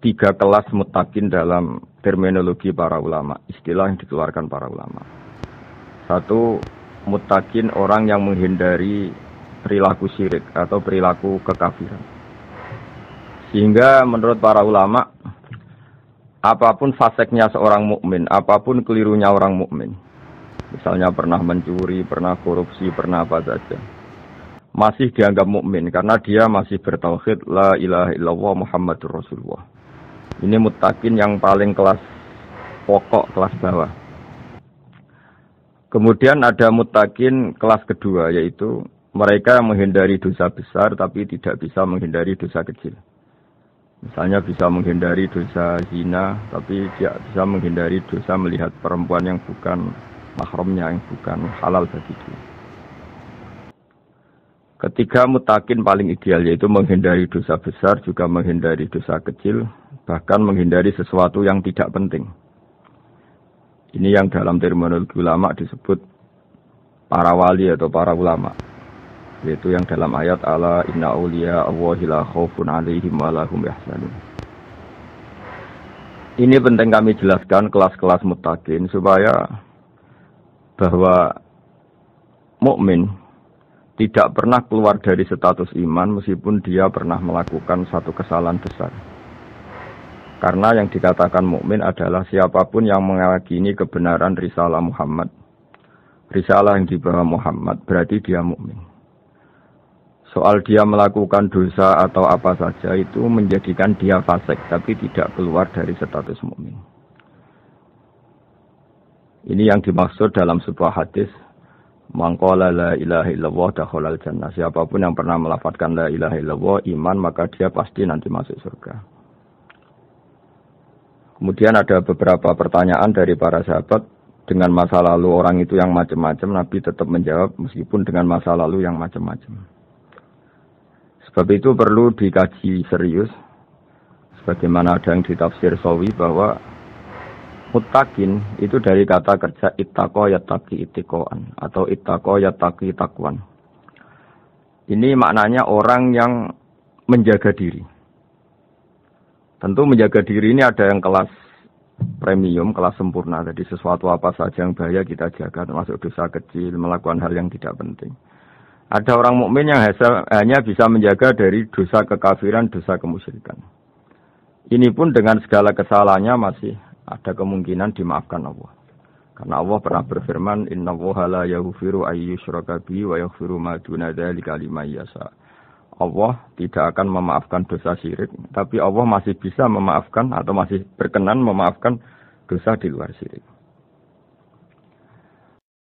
tiga kelas mutakin dalam terminologi para ulama, istilah yang dikeluarkan para ulama. Satu, mutakin orang yang menghindari perilaku syirik atau perilaku kekafiran. Sehingga menurut para ulama, apapun faseknya seorang mukmin, apapun kelirunya orang mukmin, misalnya pernah mencuri, pernah korupsi, pernah apa saja, masih dianggap mukmin karena dia masih bertauhid la ilaha illallah Muhammadur Rasulullah. Ini muttaqin yang paling kelas pokok, kelas bawah. Kemudian ada muttaqin kelas kedua, yaitu mereka menghindari dosa besar tapi tidak bisa menghindari dosa kecil. Misalnya bisa menghindari dosa zina tapi tidak bisa menghindari dosa melihat perempuan yang bukan mahramnya, yang bukan halal bagi dia. Ketiga, mutakin paling ideal, yaitu menghindari dosa besar, juga menghindari dosa kecil, bahkan menghindari sesuatu yang tidak penting. Ini yang dalam terminologi ulama disebut para wali atau para ulama, yaitu yang dalam ayat ala inna uliya Allah la khaufun 'alaihim wa la hum yahzanun. Ini penting kami jelaskan kelas-kelas mutakin, supaya bahwa mukmin tidak pernah keluar dari status iman meskipun dia pernah melakukan satu kesalahan besar. Karena yang dikatakan mukmin adalah siapapun yang meyakini kebenaran risalah Muhammad, risalah yang dibawa Muhammad, berarti dia mukmin. Soal dia melakukan dosa atau apa saja itu menjadikan dia fasik, tapi tidak keluar dari status mukmin. Ini yang dimaksud dalam sebuah hadis, mongkolala ilahi lewo daholal jannah. Siapapun yang pernah melafadzkan la ilaha illallah iman, maka dia pasti nanti masuk surga. Kemudian ada beberapa pertanyaan dari para sahabat dengan masa lalu orang itu yang macam-macam. Nabi tetap menjawab meskipun dengan masa lalu yang macam-macam. Sebab itu perlu dikaji serius, sebagaimana ada yang ditafsir Sawi bahwa muttaqin itu dari kata kerja itako yataki itikoan atau itako yataki itakuan. Ini maknanya orang yang menjaga diri. Tentu menjaga diri ini ada yang kelas premium, kelas sempurna. Jadi sesuatu apa saja yang bahaya kita jaga, termasuk dosa kecil, melakukan hal yang tidak penting. Ada orang mukmin yang hanya bisa menjaga dari dosa kekafiran, dosa kemusyrikan. Ini pun dengan segala kesalahannya masih ada kemungkinan dimaafkan Allah. Karena Allah pernah berfirman, inna wohala yahufiru ayyusyrakabi wa yahufiru madunatelikali maiyasa. Allah tidak akan memaafkan dosa syirik, tapi Allah masih bisa memaafkan atau masih berkenan memaafkan dosa di luar syirik.